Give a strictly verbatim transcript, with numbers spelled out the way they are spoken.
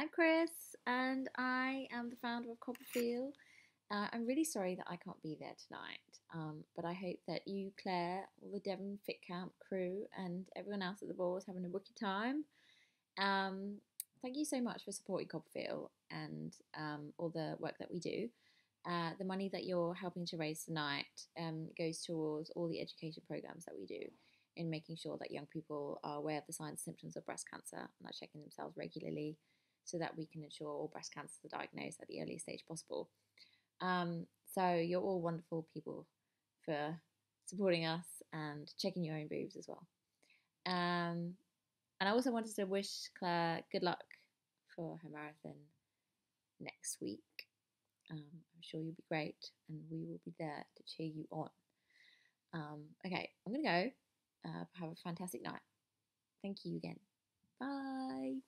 I'm Chris and I am the founder of CoppaFeel. Uh, I'm really sorry that I can't be there tonight, um, but I hope that you, Claire, all the Devon Fit Camp crew and everyone else at the ball is having a wicked time. Um, thank you so much for supporting CoppaFeel and um, all the work that we do. Uh, the money that you're helping to raise tonight um, goes towards all the education programs that we do in making sure that young people are aware of the signs and symptoms of breast cancer and are checking themselves regularly so that we can ensure all breast cancers are diagnosed at the earliest stage possible. Um, so you're all wonderful people for supporting us and checking your own boobs as well. Um, and I also wanted to wish Claire good luck for her marathon next week. Um, I'm sure you'll be great and we will be there to cheer you on. Um, okay, I'm going to go. Uh, have a fantastic night. Thank you again. Bye.